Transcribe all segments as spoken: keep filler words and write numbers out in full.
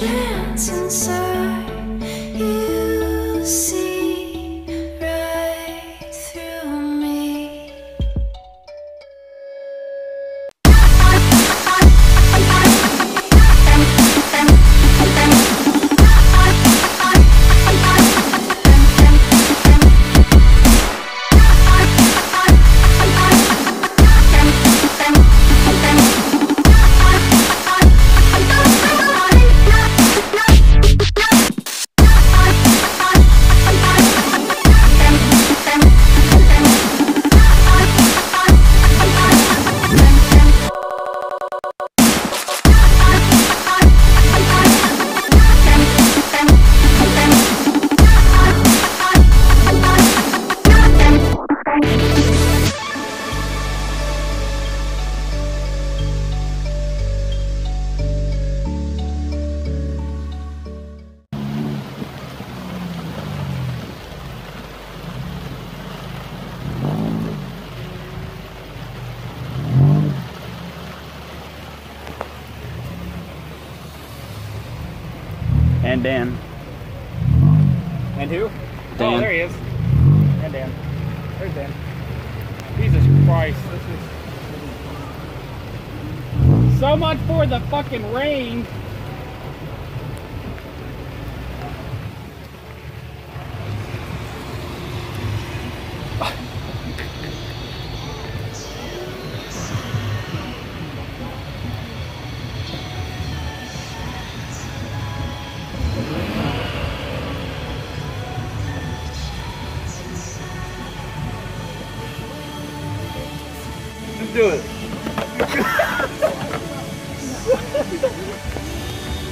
chance inside. You see right through me. And Dan. And who? Dan. Oh, there he is. And Dan. There's Dan. Jesus Christ, this is... So much for the fucking rain! Do it.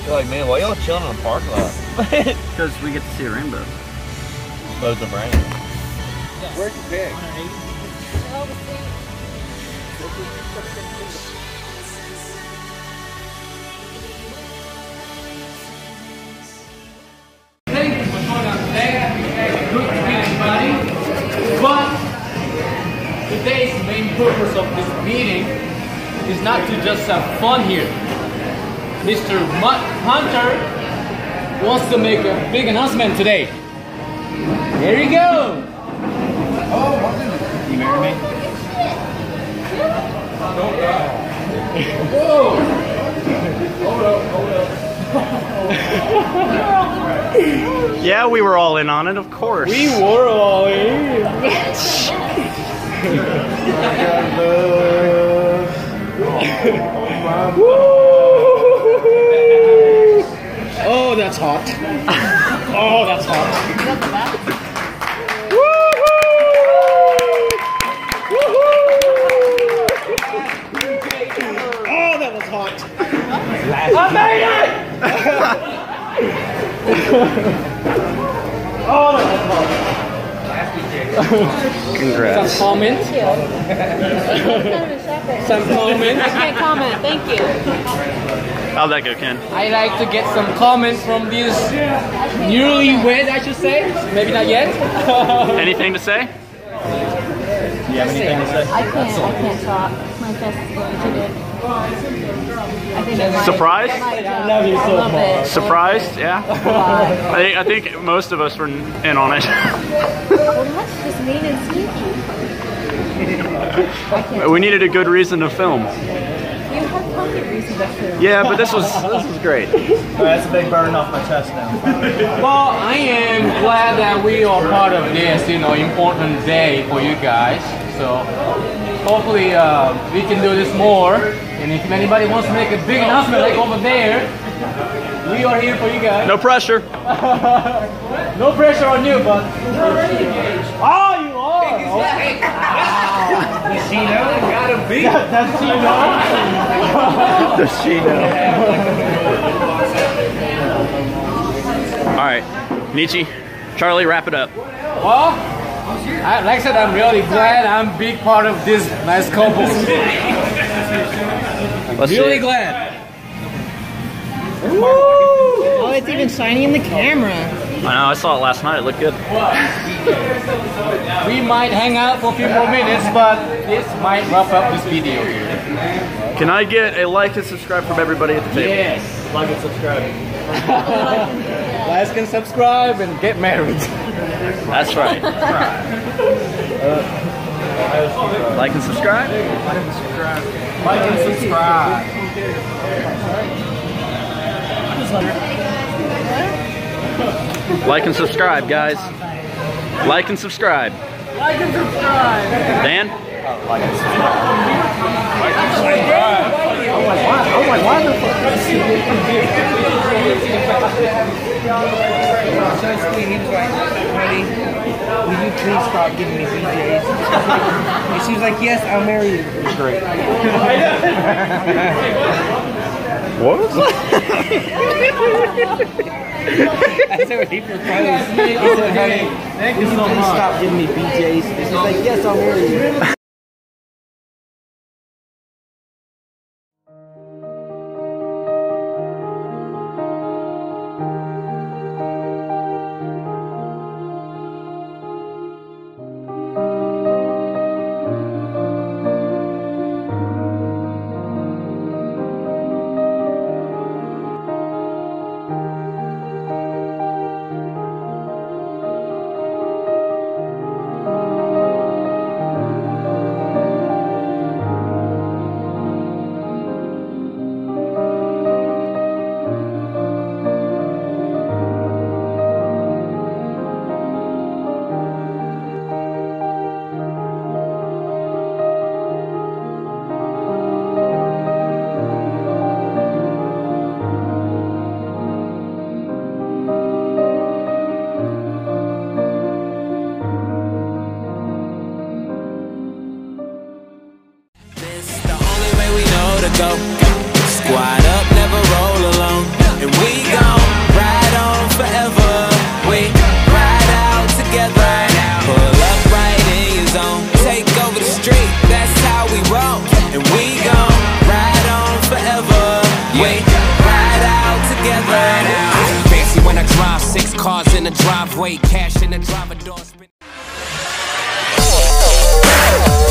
You're like, man, why y'all chilling in the parking lot? Because we get to see a rainbow. Loads of rain. Yeah. Where's your bag? one eighty. Today's main purpose of this meeting is not to just have fun here. Mister Hunter wants to make a big announcement today. There you go! Oh, what? You married me? Don't die. Whoa! Hold up, hold up. Yeah, we were all in on it, of course. We were all in. Oh, that's hot. Oh, that's hot. Oh, that was hot. I made it! Oh, that was hot. Congrats. Some comment. Thank you. Some comment. I can't comment. Thank you. How'd that go, Ken? I like to get some comments from these newlyweds, I should say. Maybe not yet. Anything to say? Do you have anything to say? I can't. I can't talk. My chest is going to do it. I think I might, surprised? I might, uh, I love you so love much. Surprised? Yeah. I think, I think most of us were in on it. Well, that's just mean and sneaky. We needed a good reason to film. You had plenty of reason to film. Yeah, but this was this was great. All right, that's a big burden off my chest now. Well, I am glad that we are part of this, you know, important day for you guys. So hopefully uh, we can do this more. And if anybody wants to make a big announcement like over there, we are here for you guys. No pressure. No pressure on you, bud. We're already engaged. Oh, you are! Oh. Does she know? Gotta be. Does she know? Does she know? All right, Nietzsche, Charlie, wrap it up. Well, I, like I said, I'm really glad I'm a big part of this nice couple. Let's really glad. Woo! Oh, it's even shiny in the camera. I know, I saw it last night. It looked good. We might hang out for a few more minutes, but this might wrap up this video. Can I get a like and subscribe from everybody at the table? Yes, like and subscribe. Guys can subscribe and get married. That's right. uh, like and subscribe. Like and subscribe. Like and subscribe. Like and subscribe, guys. Like and subscribe. Like and subscribe. Dan? Uh, like and subscribe. Like and subscribe. Oh my god, oh my god, the fuck is he doing? Will you please stop giving me B Js? And she was like, yes, I'll marry you. Great. What was that? I said what he proposed. I said, honey, thank you so much. Will you please stop giving me B Js? And she's like, yes, I'll marry you. Go. Squad up, never roll alone, and we gon' ride on forever. We ride out together, pull up right in your zone, take over the street, that's how we roll, and we gon' ride on forever. We ride out together. It's fancy when I drive, six cars in the driveway, cash in the driver door.